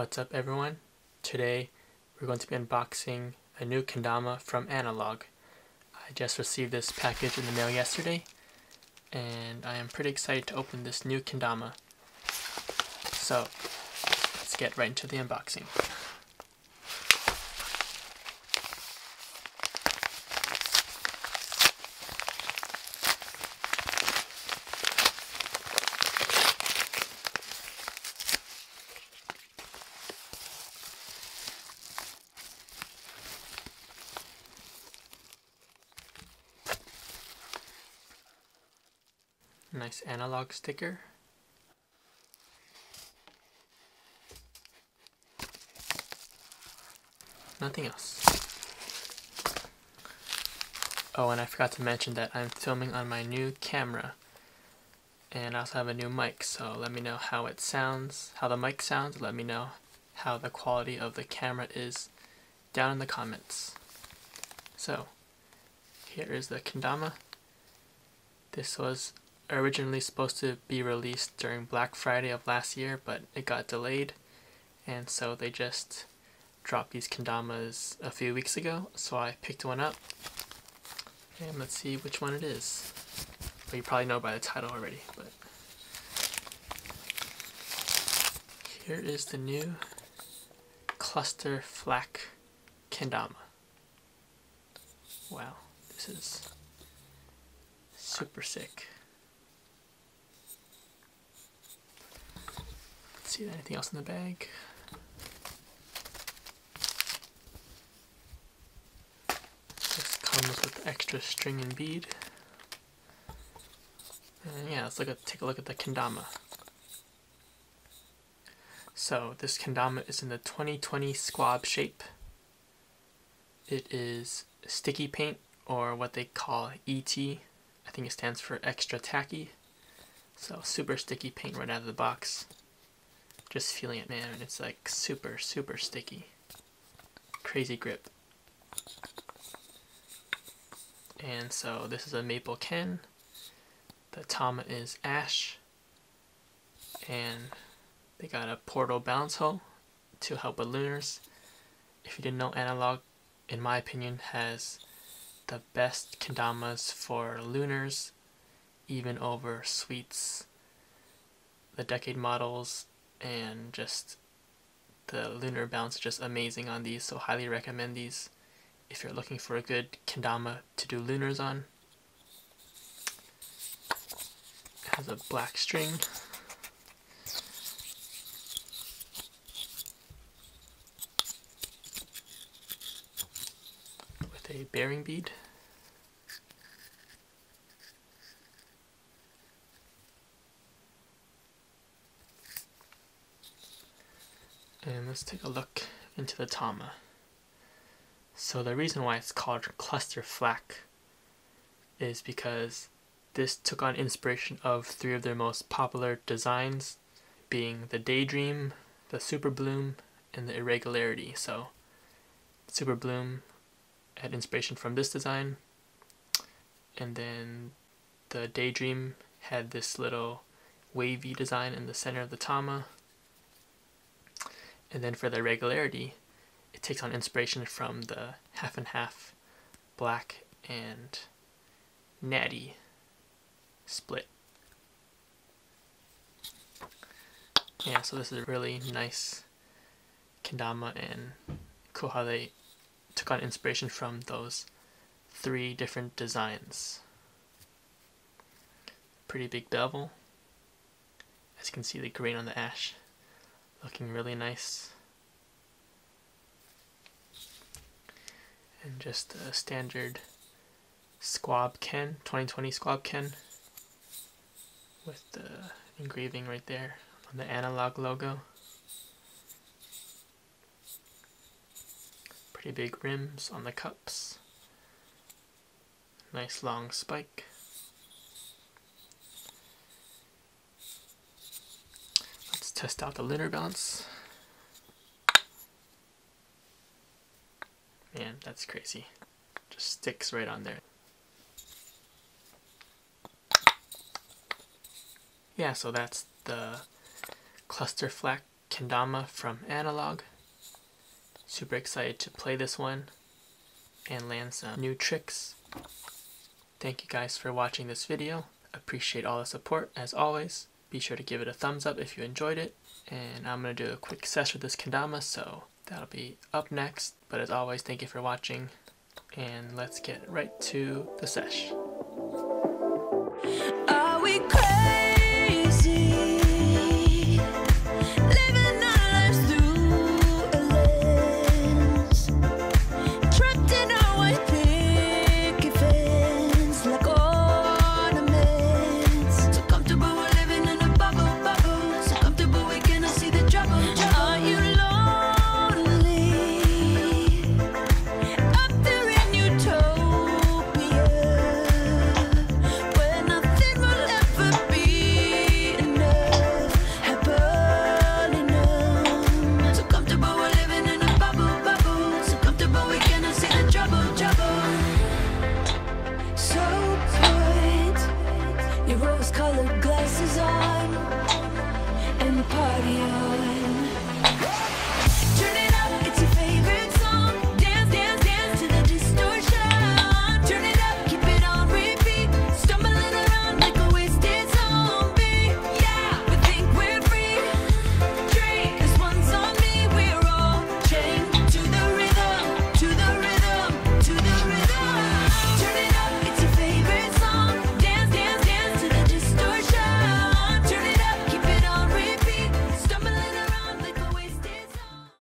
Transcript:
What's up everyone? Today we're going to be unboxing a new Kendama from Analog. I just received this package in the mail yesterday and I am pretty excited to open this new Kendama. So let's get right into the unboxing. Nice Analog sticker. Nothing else. Oh, and I forgot to mention that I'm filming on my new camera. And I also have a new mic, so let me know how it sounds, how the mic sounds. Let me know how the quality of the camera is down in the comments. So, here is the Kendama. This was originally supposed to be released during Black Friday of last year, but it got delayed, and so they just dropped these Kendamas a few weeks ago, so I picked one up, and let's see which one it is. Well, you probably know by the title already, but here is the new Clusterflack Kendama. Wow, this is super sick. See anything else in the bag? This comes with extra string and bead. And yeah, let's take a look at the Kendama. So this Kendama is in the 2020 squab shape. It is sticky paint, or what they call ET. I think it stands for extra tacky. So super sticky paint right out of the box. Just feeling it, man, and it's like super, super sticky. Crazy grip. And so this is a maple ken. The Tama is ash. And they got a portal bounce hole to help with Lunars. If you didn't know, Analog, in my opinion, has the best Kendamas for Lunars, even over Sweets, the Decade models, and just the lunar bounce is just amazing on these, so highly recommend these if you're looking for a good Kendama to do lunars on. It has a black string. With a bearing bead. And let's take a look into the Tama. So the reason why it's called Clusterflack is because this took on inspiration of three of their most popular designs, being the Daydream, the Super Bloom, and the Irregularity. So Super Bloom had inspiration from this design, and then the Daydream had this little wavy design in the center of the Tama. And then for the Irregularity, it takes on inspiration from the half and half black and natty split. Yeah, so this is a really nice Kendama, and cool how they took on inspiration from those three different designs. Pretty big bevel. As you can see, the grain on the ash. Looking really nice. And just a standard squab ken, 2020 squab ken, with the engraving right there on the Analog logo. Pretty big rims on the cups. Nice long spike. Test out the lunar bounce. Man, that's crazy. Just sticks right on there. Yeah, so that's the Clusterflack Kendama from Analog. Super excited to play this one and land some new tricks. Thank you guys for watching this video. Appreciate all the support as always. Be sure to give it a thumbs up if you enjoyed it. And I'm going to do a quick session with this Kendama, so that'll be up next. But as always, thank you for watching, and let's get right to the sesh.